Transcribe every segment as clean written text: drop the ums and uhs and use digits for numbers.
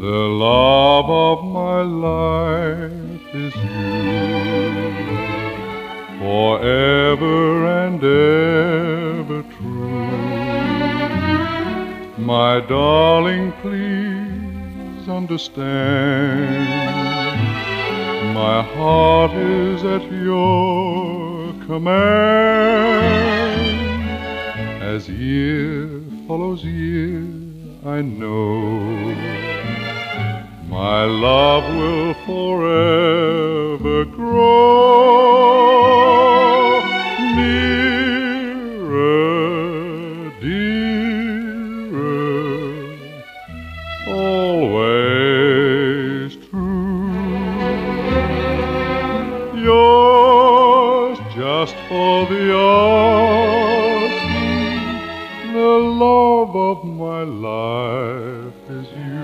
The love of my life is you, forever and ever true. My darling, please understand, my heart is at your command. As year follows year, I know my love will forever grow nearer, dearer, always true. Yours just for the asking, the love of my life is you.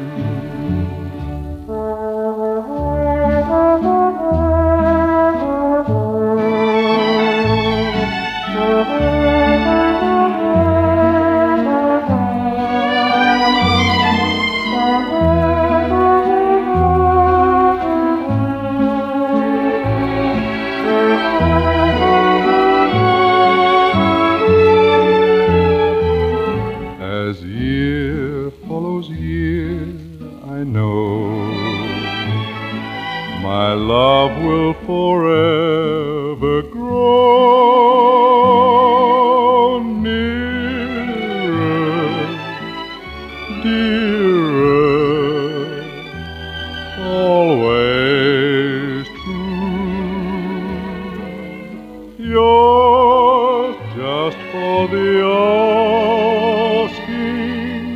As year follows year, I know my love will forever grow nearer, dearer, always true. Yours just for the asking,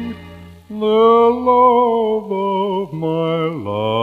the love of my life.